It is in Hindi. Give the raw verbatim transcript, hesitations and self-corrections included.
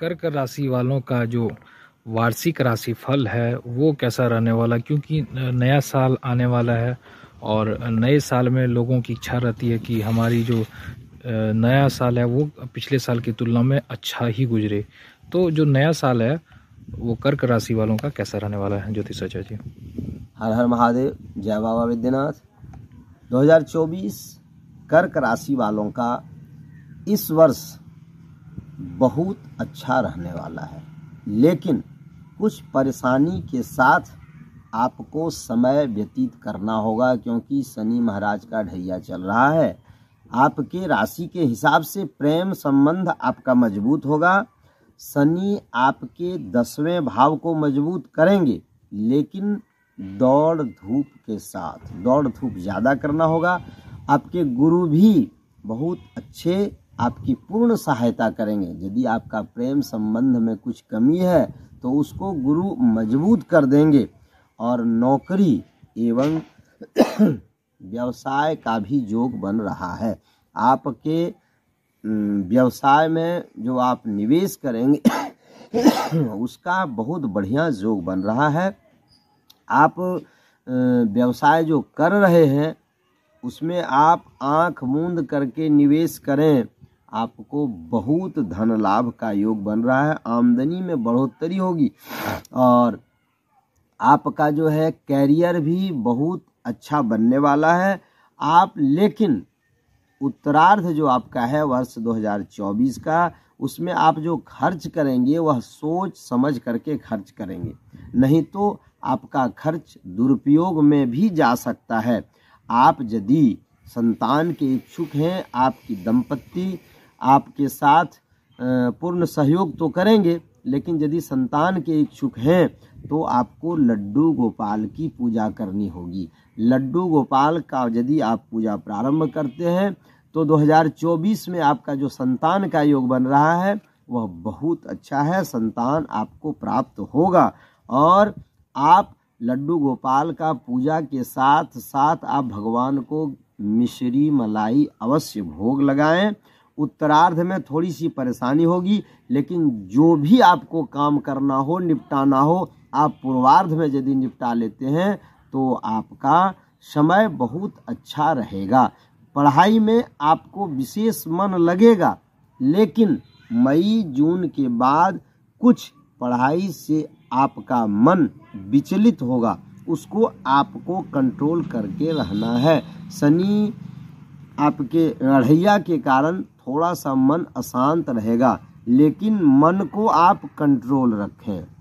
कर्क राशि वालों का जो वार्षिक राशिफल है वो कैसा रहने वाला, क्योंकि नया साल आने वाला है और नए साल में लोगों की इच्छा रहती है कि हमारी जो नया साल है वो पिछले साल की तुलना में अच्छा ही गुजरे। तो जो नया साल है वो कर्क राशि वालों का कैसा रहने वाला है ज्योतिष आचार्य जी? हर हर महादेव, जय बाबा विद्यानाथ। दो हज़ार चौबीस कर्क राशि वालों का इस वर्ष बहुत अच्छा रहने वाला है, लेकिन कुछ परेशानी के साथ आपको समय व्यतीत करना होगा, क्योंकि शनि महाराज का ढैया चल रहा है। आपके राशि के हिसाब से प्रेम संबंध आपका मजबूत होगा। शनि आपके दसवें भाव को मजबूत करेंगे, लेकिन दौड़ धूप के साथ, दौड़ धूप ज़्यादा करना होगा। आपके गुरु भी बहुत अच्छे आपकी पूर्ण सहायता करेंगे। यदि आपका प्रेम संबंध में कुछ कमी है तो उसको गुरु मजबूत कर देंगे। और नौकरी एवं व्यवसाय का भी योग बन रहा है। आपके व्यवसाय में जो आप निवेश करेंगे उसका बहुत बढ़िया योग बन रहा है। आप व्यवसाय जो कर रहे हैं उसमें आप आंख मूंद करके निवेश करें, आपको बहुत धन लाभ का योग बन रहा है। आमदनी में बढ़ोतरी होगी और आपका जो है कैरियर भी बहुत अच्छा बनने वाला है। आप लेकिन उत्तरार्ध जो आपका है वर्ष दो हज़ार चौबीस का, उसमें आप जो खर्च करेंगे वह सोच समझ करके खर्च करेंगे, नहीं तो आपका खर्च दुरुपयोग में भी जा सकता है। आप यदि संतान के इच्छुक हैं, आपकी दंपत्ति आपके साथ पूर्ण सहयोग तो करेंगे, लेकिन यदि संतान के इच्छुक हैं तो आपको लड्डू गोपाल की पूजा करनी होगी। लड्डू गोपाल का यदि आप पूजा प्रारंभ करते हैं तो दो हज़ार चौबीस में आपका जो संतान का योग बन रहा है वह बहुत अच्छा है। संतान आपको प्राप्त होगा और आप लड्डू गोपाल का पूजा के साथ साथ आप भगवान को मिश्री मलाई अवश्य भोग लगाएं। उत्तरार्ध में थोड़ी सी परेशानी होगी, लेकिन जो भी आपको काम करना हो, निपटाना हो, आप पूर्वार्ध में यदि निपटा लेते हैं तो आपका समय बहुत अच्छा रहेगा। पढ़ाई में आपको विशेष मन लगेगा, लेकिन मई जून के बाद कुछ पढ़ाई से आपका मन विचलित होगा, उसको आपको कंट्रोल करके रहना है। शनि आपके ढैया के कारण थोड़ा सा मन अशांत रहेगा, लेकिन मन को आप कंट्रोल रखें।